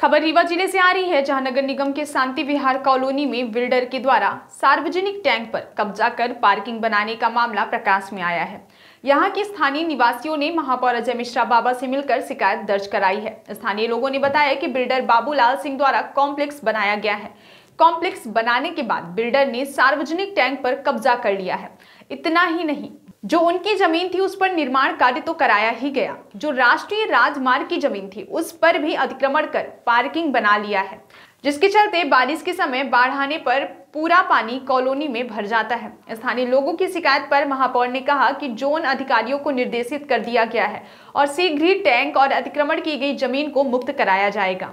खबर रीवा जिले से आ रही है, जहां नगर निगम के शांति विहार कॉलोनी में बिल्डर के द्वारा सार्वजनिक टैंक पर कब्जा कर पार्किंग बनाने का मामला प्रकाश में आया है। यहां के स्थानीय निवासियों ने महापौर अजय मिश्रा बाबा से मिलकर शिकायत दर्ज कराई है। स्थानीय लोगों ने बताया कि बिल्डर बाबूलाल सिंह द्वारा कॉम्प्लेक्स बनाया गया है। कॉम्प्लेक्स बनाने के बाद बिल्डर ने सार्वजनिक टैंक पर कब्जा कर लिया है। इतना ही नहीं, जो उनकी जमीन थी उस पर निर्माण कार्य तो कराया ही गया, जो राष्ट्रीय राजमार्ग की जमीन थी उस पर भी अतिक्रमण कर पार्किंग बना लिया है, जिसके चलते बारिश के समय बाढ़ आने पर पूरा पानी कॉलोनी में भर जाता है। स्थानीय लोगों की शिकायत पर महापौर ने कहा कि जोन अधिकारियों को निर्देशित कर दिया गया है और शीघ्र ही टैंक और अतिक्रमण की गई जमीन को मुक्त कराया जाएगा।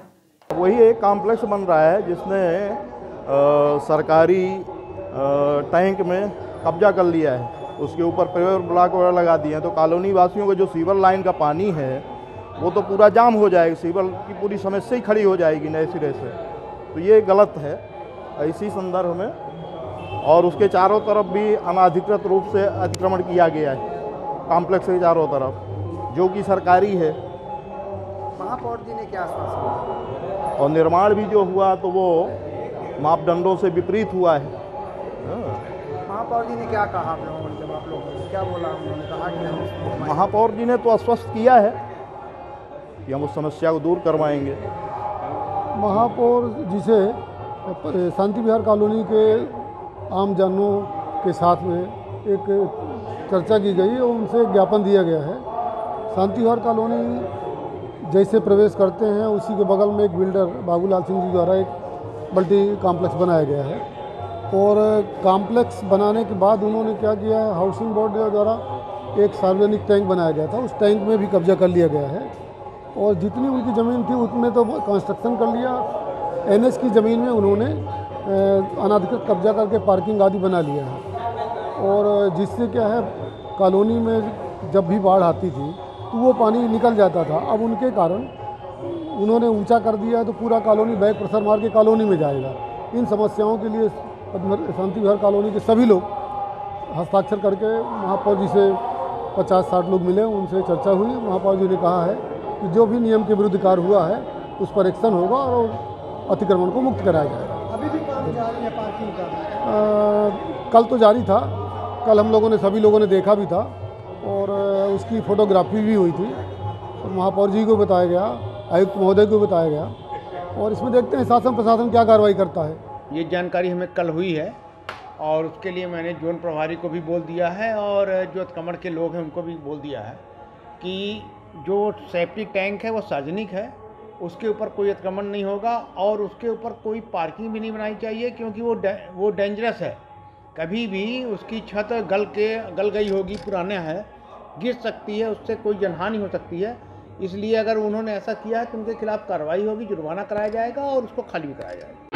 वही एक कॉम्प्लेक्स बन रहा है जिसमें सरकारी टैंक में कब्जा कर लिया है, उसके ऊपर पेवर ब्लॉक वगैरह लगा दिए हैं, तो कॉलोनी वासियों को जो सीवर लाइन का पानी है वो तो पूरा जाम हो जाएगा, सीवर की पूरी समस्या ही खड़ी हो जाएगी नए सिरे से। तो ये गलत है इसी संदर्भ में, और उसके चारों तरफ भी अनाधिकृत रूप से अतिक्रमण किया गया है कॉम्प्लेक्स के चारों तरफ, जो कि सरकारी है। महापौर जी ने क्या आश्वासन, और निर्माण भी जो हुआ तो वो मापदंडों से विपरीत हुआ है। महापौर जी ने क्या कहा आप लोगों ने, जब आप लोग क्या बोला उन्होंने कहा कि महापौर जी ने तो आश्वस्त किया है कि हम उस समस्या को दूर करवाएंगे। महापौर जी से शांति विहार कॉलोनी के आम जनों के साथ में एक चर्चा की गई और उनसे ज्ञापन दिया गया है। शांति विहार कॉलोनी जैसे प्रवेश करते हैं उसी के बगल में एक बिल्डर बाबूलाल सिंह जी द्वारा एक मल्टी कॉम्प्लेक्स बनाया गया है, और कॉम्प्लेक्स बनाने के बाद उन्होंने क्या किया है, हाउसिंग बोर्ड द्वारा एक सार्वजनिक टैंक बनाया गया था, उस टैंक में भी कब्जा कर लिया गया है। और जितनी उनकी ज़मीन थी उसमें तो कंस्ट्रक्शन कर लिया, एनएच की ज़मीन में उन्होंने अनाधिकृत कब्जा करके पार्किंग आदि बना लिया है, और जिससे क्या है कॉलोनी में जब भी बाढ़ आती थी तो वो पानी निकल जाता था। अब उनके कारण उन्होंने ऊँचा कर दिया तो पूरा कॉलोनी बैक प्रसर मार के कॉलोनी में जाएगा। इन समस्याओं के लिए शांति विहार कॉलोनी के सभी लोग हस्ताक्षर करके महापौर जी से 50-60 लोग मिले, उनसे चर्चा हुई। महापौर जी ने कहा है कि जो भी नियम के विरुद्ध कार्य हुआ है उस पर एक्शन होगा और अतिक्रमण को मुक्त कराया जाएगा। अभी भी काम जारी है पार्किंग का, कल तो जारी था, कल हम लोगों ने सभी लोगों ने देखा भी था और उसकी फोटोग्राफी भी हुई थी, और महापौर जी को बताया गया, आयुक्त महोदय को बताया गया, और इसमें देखते हैं शासन प्रशासन क्या कार्रवाई करता है। ये जानकारी हमें कल हुई है और उसके लिए मैंने जोन प्रभारी को भी बोल दिया है और जो अतिक्रमण के लोग हैं उनको भी बोल दिया है कि जो सेप्टिक टैंक है वो सार्वजनिक है, उसके ऊपर कोई अतिक्रमण नहीं होगा और उसके ऊपर कोई पार्किंग भी नहीं बनानी चाहिए, क्योंकि वो डेंजरस है। कभी भी उसकी छत गल गई होगी, पुराना है, गिर सकती है, उससे कोई जनहानि हो सकती है। इसलिए अगर उन्होंने ऐसा किया है तो उनके खिलाफ़ कार्रवाई होगी, जुर्माना कराया जाएगा और उसको खाली भी कराया जाएगा।